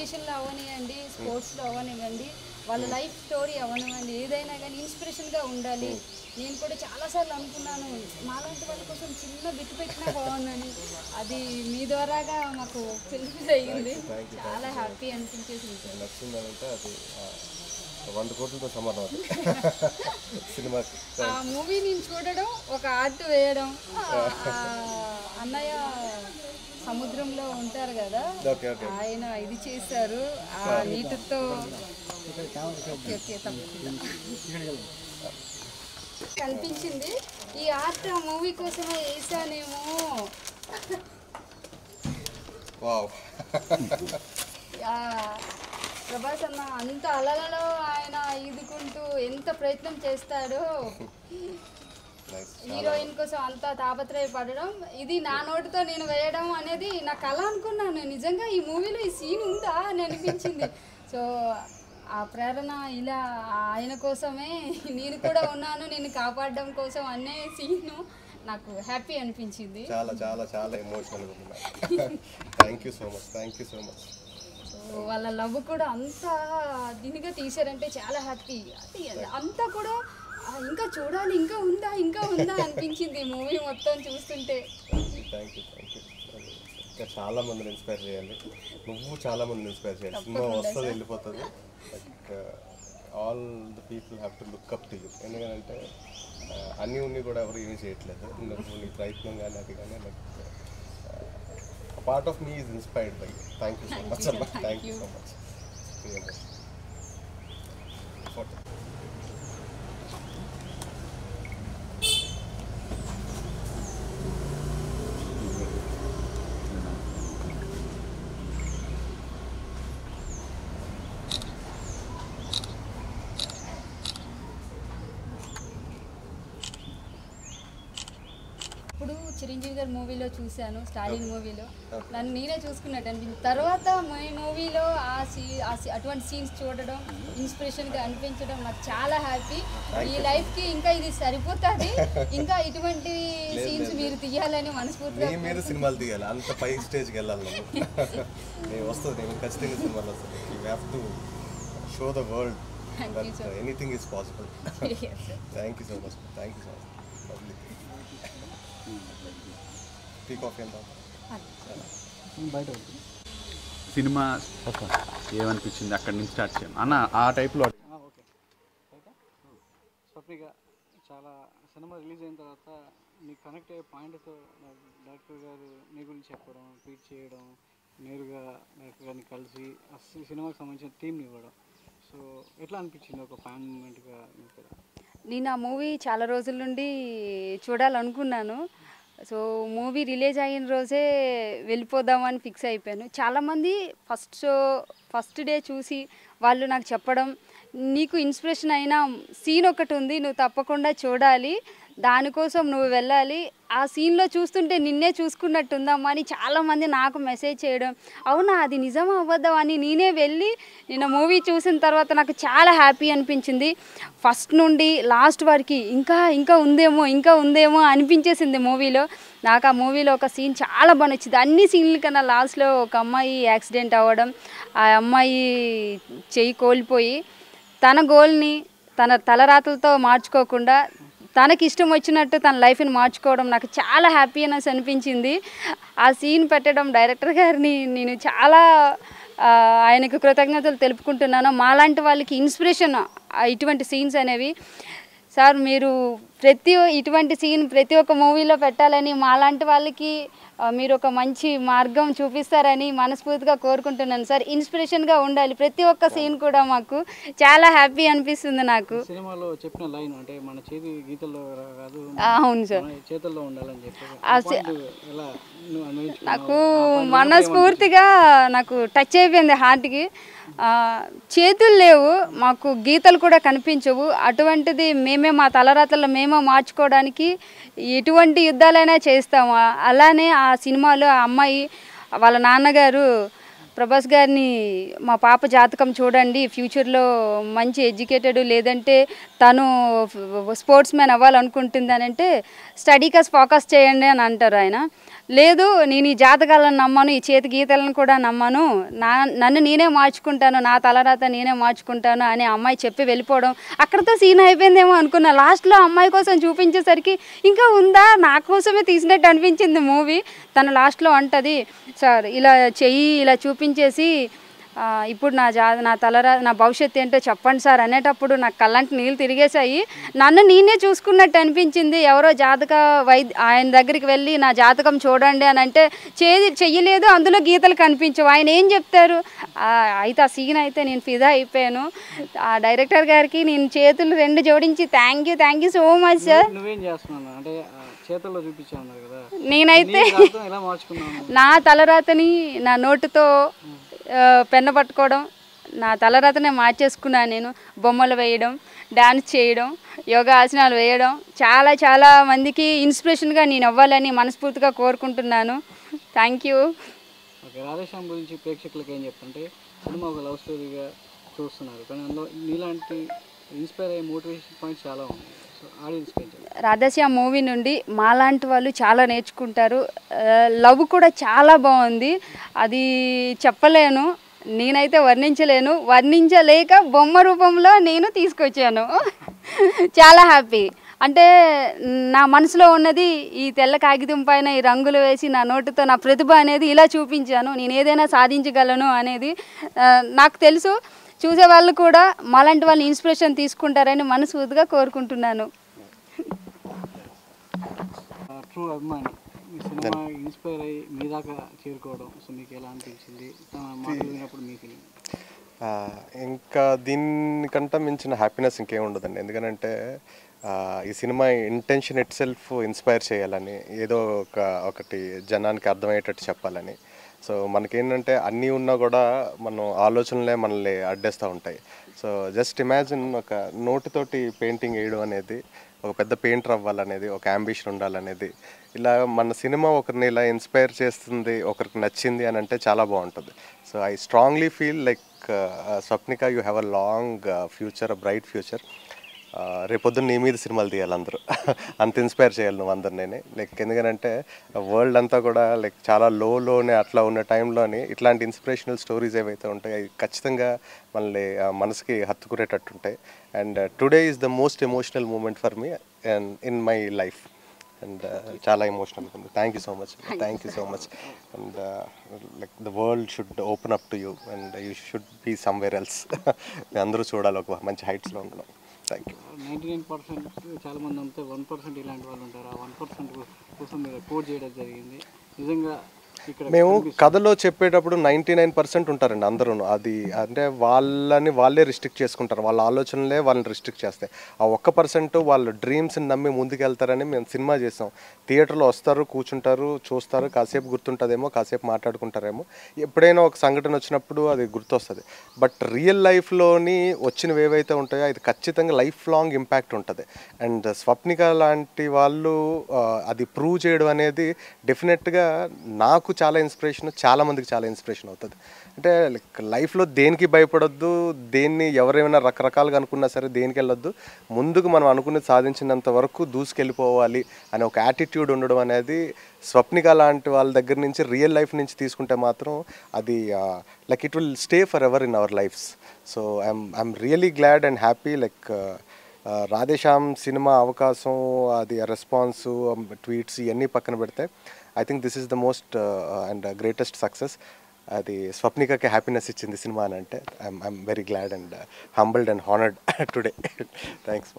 ఎడ్యుకేషన్లో అవనివ్వండి, స్పోర్ట్స్లో అవనివ్వండి, వాళ్ళ లైఫ్ స్టోరీ అవనివ్వండి, ఏదైనా కానీ ఇన్స్పిరేషన్గా ఉండాలి. నేను కూడా చాలాసార్లు అనుకున్నాను మాలాంటి వాళ్ళ కోసం చిన్న బిట్టు పెట్టినా బాగుందని. అది మీ ద్వారాగా మాకు ఫిల్ఫిల్ అయ్యింది. చాలా హ్యాపీ అనిపించేసింది. 100 కోట్లతో సమానం సినిమాకి. ఆ మూవీ నేను చూడడం, ఒక ఆర్ట్ వేయడం, అన్నయ్య సముద్రంలో ఉంటారు కదా ఆయన ఇది చేశారు, ఆ నీటితో కనిపించింది. ఈ ఆర్ట్ ఆ మూవీ కోసమే వేసానేమో. ప్రభాస్ అన్న అంత అలలలో ఆయన ఈదుకుంటూ ఎంత ప్రయత్నం చేస్తాడో, హీరోయిన్ కోసం అంత తాపత్రయ పడడం, ఇది నా నోటితో నేను వేయడం అనేది నా కళ అనుకున్నాను. నిజంగా ఈ మూవీలో ఈ సీన్ ఉందా అని అనిపించింది. సో ఆ ప్రేరణ ఇలా ఆయన కోసమే, నేను కూడా ఉన్నాను నేను కాపాడడం కోసం అనే సీను నాకు హ్యాపీ అనిపించింది. చాలా చాలా చాలా ఎమోషనల్గా ఉన్నాను. Thank you so much, thank you so much. వాళ్ళ లవ్ కూడా అంతా దీనిగా తీశారంటే చాలా హ్యాపీ. అంతా కూడా ఇంకా చూడాలి, ఇంకా ఉందా ఇంకా ఉందా అనిపించింది మూవీ మొత్తం చూస్తుంటే. Thank you thank you. ఇంకా చాలా మందిని ఇన్స్పైర్ చేయాలి, నువ్వు చాలా మందిని ఇన్స్పైర్ చేయాలి. సినిమా వస్తుంది వెళ్ళిపోతుంది. Like all the people have to look up to you. ఎందుకంటే అన్నీ ఉన్నీ కూడా ఎవరు ఏమీ చేయట్లేదు. నువ్వు నీ ప్రయత్నం కానీ అది కానీ like part of me is inspired by you. Thank you so much. Thank you so much. Very much. Photo. ఇప్పుడు చిరంజీవి గారి మూవీలో చూశాను, స్టాలిన్ మూవీలో నన్ను నేనే చూసుకున్నట్టు అనిపించింది. తర్వాత మీ మూవీలో అటువంటి సీన్స్ చూడడం, ఇన్స్పిరేషన్గా అనిపించడం నాకు చాలా హ్యాపీ. ఈ లైఫ్కి ఇంకా ఇది సరిపోతుంది, ఇంకా ఇటువంటి సీన్స్ మీరు తీయాలని మనస్ఫూర్తిగా. సినిమాలు తీయాలి, అంత పై స్టేజ్కి వెళ్ళాలి. ఖచ్చితంగా సినిమాలు వస్తుంది. Show the world anything is possible. Thank you so much, thank you so much. సినిమా ఏమనిపించింది, అక్కడి నుంచి స్టార్ట్ చేయండి అన్న. ఆ టైప్లో ఓకే అయితే స్వప్నిక చాలా సినిమా రిలీజ్ అయిన తర్వాత నీకు కనెక్ట్ అయ్యే పాయింట్తో డైరెక్టర్ గారు నీ గురించి చెప్పడం, ట్వీట్ చేయడం, నేరుగా డైరెక్టర్ గారిని కలిసి సినిమాకి సంబంధించిన థీమ్ని ఇవ్వడం, సో ఎట్లా అనిపించింది ఒక ఫ్యాన్ మూమెంట్గా? నేను ఆ మూవీ చాలా రోజుల నుండి చూడాలనుకున్నాను. సో మూవీ రిలీజ్ అయిన రోజే వెళ్ళిపోదామని ఫిక్స్ అయిపోయాను. చాలామంది ఫస్ట్ డే చూసి వాళ్ళు నాకు చెప్పడం, నీకు ఇన్స్పిరేషన్ అయిన సీన్ ఒకటి ఉంది నువ్వు తప్పకుండా చూడాలి, దానికోసం నువ్వు వెళ్ళాలి, ఆ సీన్లో చూస్తుంటే నిన్నే చూసుకున్నట్టుందమ్మా అని చాలామంది నాకు మెసేజ్ చేయడం. అవునా, అది నిజమా అవ్వద్దా అని నేనే వెళ్ళి నిన్న మూవీ చూసిన తర్వాత నాకు చాలా హ్యాపీ అనిపించింది. ఫస్ట్ నుండి లాస్ట్ వరకు ఇంకా ఉందేమో అనిపించేసింది మూవీలో. నాకు ఆ మూవీలో ఒక సీన్ చాలా బాగా నచ్చింది. అన్ని సీన్ల కన్నా లాస్ట్లో ఒక అమ్మాయి యాక్సిడెంట్ అవ్వడం, ఆ అమ్మాయి చెయ్యి కోల్పోయి తన గోల్ని తన తలరాతలతో మార్చుకోకుండా తనకి ఇష్టం వచ్చినట్టు తన లైఫ్ని మార్చుకోవడం నాకు చాలా హ్యాపీనెస్ అనిపించింది. ఆ సీన్ పెట్టడం డైరెక్టర్ గారిని నేను చాలా ఆయనకు కృతజ్ఞతలు తెలుపుకుంటున్నాను. మాలాంటి వాళ్ళకి ఇన్స్పిరేషన్ ఇటువంటి సీన్స్ అనేవి. సార్ మీరు ఇటువంటి సీన్ ప్రతి ఒక్క మూవీలో పెట్టాలని, మాలాంటి వాళ్ళకి మీరు ఒక మంచి మార్గం చూపిస్తారని మనస్ఫూర్తిగా కోరుకుంటున్నాను సార్. ఇన్స్పిరేషన్గా ఉండాలి ప్రతి ఒక్క సీన్ కూడా. మాకు చాలా హ్యాపీ అనిపిస్తుంది నాకు. సినిమాలో చెప్పిన లైన్ అంటే మన చేతి గీతల్లో కాదు, అవును సార్, చేతుల్లో ఉండాలని చెప్పి నాకు మనస్ఫూర్తిగా నాకు టచ్ అయిపోయింది హార్ట్కి. చేతులు లేవు, మాకు గీతలు కూడా కనిపించవు, అటువంటిది మేమే మా తలరాతల్లో మేమే మార్చుకోవడానికి ఎటువంటి యుద్ధాలైనా చేస్తాము. అలానే ఆ సినిమాలో ఆ అమ్మాయి వాళ్ళ నాన్నగారు ప్రభాస్ గారిని, మా పాప జాతకం చూడండి, ఫ్యూచర్లో మంచి ఎడ్యుకేటెడ్ లేదంటే తను స్పోర్ట్స్ మ్యాన్ అవ్వాలనుకుంటుందని అంటే స్టడీ కాస్ ఫోకస్ చేయండి అని అంటారు ఆయన. లేదు నేను ఈ జాతకాలను నమ్మను, ఈ చేతి గీతలను కూడా నమ్మను, నన్ను నేనే మార్చుకుంటాను, నా తలరాత నేనే మార్చుకుంటాను అని అమ్మాయి చెప్పి వెళ్ళిపోవడం అక్కడతో సీన్ అయిపోయిందేమో అనుకున్నా. లాస్ట్లో అమ్మాయి కోసం చూపించేసరికి ఇంకా ఉందా నా కోసమే తీసినట్టు అనిపించింది మూవీ. తను లాస్ట్లో అంటది, సార్ ఇలా చెయ్యి ఇలా చూపించేసి ఇప్పుడు నా తలరా నా భవిష్యత్తు ఏంటో చెప్పండి సార్ అనేటప్పుడు నాకు కళ్ళంటి నీళ్ళు తిరిగేశాయి. నన్ను నేనే చూసుకున్నట్టు అనిపించింది. ఎవరో జాతక ఆయన దగ్గరికి వెళ్ళి నా జాతకం చూడండి అని అంటే చెయ్యలేదు, అందులో గీతలు కనిపించవు. ఆయన ఏం చెప్తారు అయితే ఆ సీన్ అయితే నేను ఫిదా అయిపోయాను. ఆ డైరెక్టర్ గారికి నేను చేతులు రెండు జోడించి thank you so much sir. నేనైతే నా తలరాతని నా నోటుతో పెన్న పట్టుకోవడం, నా తలరాతనే మార్చేసుకున్నాను. నేను బొమ్మలు వేయడం, డ్యాన్స్ చేయడం, యోగా ఆసనాలు వేయడం చాలా చాలా మందికి ఇన్స్పిరేషన్గా నేను అవ్వాలని మనస్ఫూర్తిగా కోరుకుంటున్నాను. Thank you. రాధే శ్యామ్ గురించి ప్రేక్షకులకు ఏం చెప్తుంటే, సినిమా ఒక లవ్ స్టోరీగా చూస్తున్నారు కానీ అందులో నీలాంటి ఇన్స్పైర్ అయ్యే మోటివేషన్ పాయింట్స్ చాలా ఉన్నాయి. రాధే శ్యామ్ మూవీ నుండి మాలాంటి వాళ్ళు చాలా నేర్చుకుంటారు. లవ్ కూడా చాలా బాగుంది, అది చెప్పలేను, నేనైతే వర్ణించలేక బొమ్మ రూపంలో నేను తీసుకొచ్చాను. చాలా హ్యాపీ. అంటే నా మనసులో ఉన్నది ఈ తెల్ల కాగితం పైన ఈ రంగులు వేసి నా నోటుతో నా ప్రతిభ అనేది ఇలా చూపించాను. నేను ఏదైనా సాధించగలను అనేది నాకు తెలుసు. చూసేవాళ్ళు కూడా మాలాంటి వాళ్ళు ఇన్స్పిరేషన్ తీసుకుంటారని మనస్ఫూర్తిగా కోరుకుంటున్నాను. ఇంకా దీనికంటే మించిన హ్యాపీనెస్ ఇంకేం ఉండదండి. ఎందుకంటే ఈ సినిమా ఇంటెన్షన్ ఇట్ సెల్ఫ్ ఇన్స్పైర్ చేయాలని, ఏదో ఒకటి జనానికి అర్థమయ్యేటట్టు చెప్పాలని. సో మనకేంటంటే అన్నీ ఉన్నా కూడా మనం ఆలోచనలే మనల్ని అడ్డేస్తూ ఉంటాయి. సో జస్ట్ ఇమాజిన్, ఒక నోటితోటి పెయింటింగ్ వేయడం అనేది, ఒక పెద్ద పెయింటర్ అవ్వాలనేది ఒక అంబిషన్ ఉండాలనేది, ఇలా మన సినిమా ఒకరిని ఇలా ఇన్స్పైర్ చేస్తుంది, ఒకరికి నచ్చింది అని అంటే చాలా బాగుంటుంది. So I strongly feel like Swapnika, you have a long future, bright future. రేపొద్దున నీ మీద సినిమాలు తీయాలి అందరూ, అంత ఇన్స్పైర్ చేయాలి నువ్వు అందరినీ. లైక్ ఎందుకంటే వరల్డ్ అంతా కూడా లైక్ చాలా లోనే అట్లా ఉన్న టైంలోని ఇట్లాంటి ఇన్స్పిరేషనల్ స్టోరీస్ ఏవైతే ఉంటాయి అవి ఖచ్చితంగా మనల్ని మనసుకి హత్తుకునేటట్టు ఉంటాయి. And today is the most emotional moment for me and in my life. And చాలా ఎమోషనల్ ఉంది. Thank you so much. And like the world should open up to you and you should be somewhere else. అందరూ చూడాలి, ఒక మంచి హైట్స్లో ఉండడం. Thank you. 99% చాలామంది అంతా 1% ఇలాంటి వాళ్ళు ఉంటారు. ఆ 1% కోసం మీరు కోట్ చేయడం జరిగింది. నిజంగా మేము కథలో చెప్పేటప్పుడు 99% ఉంటారండి అందరూ. అది అంటే వాళ్ళే రిస్ట్రిక్ట్ చేసుకుంటారు, వాళ్ళ ఆలోచనలే వాళ్ళని రిస్ట్రిక్ట్ చేస్తాయి. ఆ 1% వాళ్ళ డ్రీమ్స్ని నమ్మి ముందుకెళ్తారని మేము సినిమా చేసాం. థియేటర్లో వస్తారు, కూర్చుంటారు, చూస్తారు, కాసేపు గుర్తుంటుందేమో, కాసేపు మాట్లాడుకుంటారేమో, ఎప్పుడైనా ఒక సంఘటన వచ్చినప్పుడు అది గుర్తొస్తుంది. బట్ రియల్ లైఫ్లోని వచ్చినవి ఏవైతే ఉంటాయో అది ఖచ్చితంగా లైఫ్ లాంగ్ ఇంపాక్ట్ ఉంటుంది. అండ్ స్వప్నిక లాంటి వాళ్ళు అది ప్రూవ్ చేయడం అనేది డెఫినెట్గా నాకు చాలా ఇన్స్పిరేషన్, చాలా మందికి చాలా ఇన్స్పిరేషన్ అవుతుంది. అంటే లైఫ్లో దేనికి భయపడొద్దు, దేన్ని ఎవరేమైనా రకరకాలుగా అనుకున్నా సరే దేనికి వెళ్ళొద్దు, ముందుకు మనం అనుకున్నది సాధించినంత వరకు దూసుకెళ్ళిపోవాలి అనే ఒక యాటిట్యూడ్ ఉండడం అనేది స్వప్నిక లాంటి వాళ్ళ దగ్గర నుంచి, రియల్ లైఫ్ నుంచి తీసుకుంటే మాత్రం అది like it will stay forever in our lives. So I'm really glad and happy. Like Radhe Shyam సినిమా అవకాశం, అది రెస్పాన్స్, ట్వీట్స్ ఇవన్నీ పక్కన పెడితే I think this is the most and greatest success. అది స్వప్నికకి హ్యాపీనెస్ ఇచ్చింది సినిమా అని అంటే I'm very glad and humbled and honoured today. Thanks.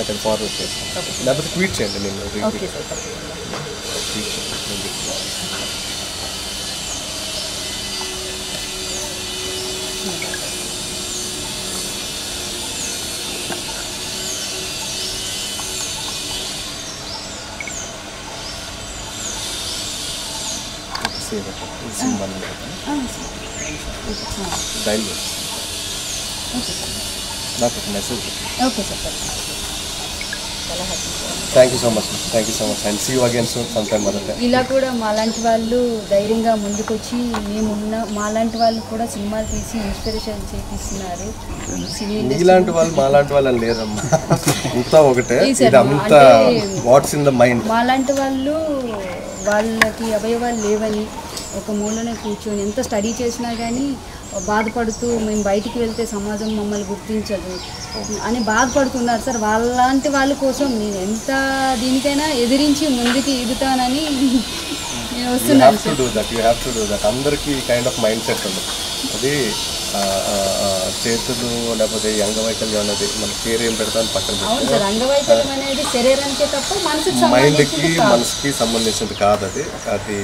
అక్కడ ఫార్వర్డ్ చేస్తాను, లేకపోతే ట్వీట్ చేయండి. నేను నాకు మెసేజ్ చాలా హ్యాపీగా. Thank you so much, thank you so much and see you again soon some time. ఇలా కూడా మాలాంటి వాళ్ళు ధైర్యంగా ముందుకొచ్చి మేమున్న మాలాంటి వాళ్ళు కూడా సినిమా తీసి ఇన్స్పిరేషన్ చేపిస్తున్నారు. మీలాంటి వాళ్ళు మాలాంటి వాళ్ళు అని లేదమ్మా, అంతా ఒకటే, అంతా వాట్స్ ఇన్ ద మైండ్. మాలాంటి వాళ్ళు వాళ్ళకి అవయవాలు లేవని ఒక మూలనే కూర్చొని ఎంత స్టడీ చేసినా కానీ బాధపడుతూ మేము బయటికి వెళ్తే సమాజం మమ్మల్ని గుర్తించదు అని బాధపడుతున్నారు సార్. వాళ్ళలాంటి వాళ్ళ కోసం నేను ఎంత దీనికైనా ఎదిరించి ముందుకి ఎదుగుతానని నేను వస్తున్నాను. అందరికీ కైండ్ ఆఫ్ మైండ్ సెట్ ఉంది. అది చేతులు లేకపోతే అంగవైకల్యం అనేది మన పేరు ఏం పెడతాను పక్కన పెడతాం. అంగవైకల్యం అనేది శరీరానికి తప్ప మైండ్కి మనసుకి సంబంధించినది కాదు. అది అది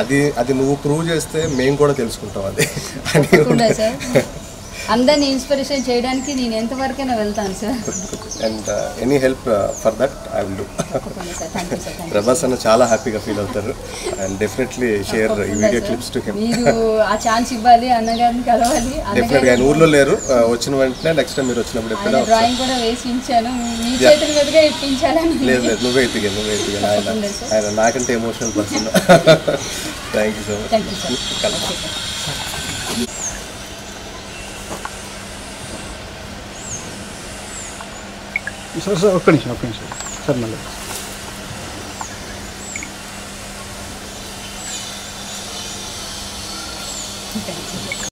అది అది నువ్వు ప్రూవ్ చేస్తే మేము కూడా తెలుసుకుంటాం అది అని. అందరినీ ఇన్స్పిరేషన్ చేయడానికి నేను ఎంతవరకైనా వెళ్తాను sir. And any help for that I will do. Prabhas అన్న చాలా హ్యాపీగా ఫీల్ అవుతారు అండ్ డెఫినెట్లీ షేర్ ఈ వీడియో క్లిప్స్ టు హిమ్. మీరు ఆ ఛాన్స్ ఇవ్వాలి, అన్నగారిని కలవాలి. డెఫినెట్గా ఆయన ఊర్లో లేరు, వచ్చిన వెంటనే నెక్స్ట్ టైం మీరు వచ్చినప్పుడు ఎప్పుడైనా డ్రాయింగ్ కూడా వేసి ఇచ్చాను, మీ చేతుల మీదుగా ఇప్పించాలని. లేదు లేదు, నువ్వే ఎత్తిగా నువ్వే ఎత్తిగా, ఆయన నాకంటే emotional person. Thank you so much, thank you sir. Sir sir ఒక్క నిమిషం సార్. మళ్ళీ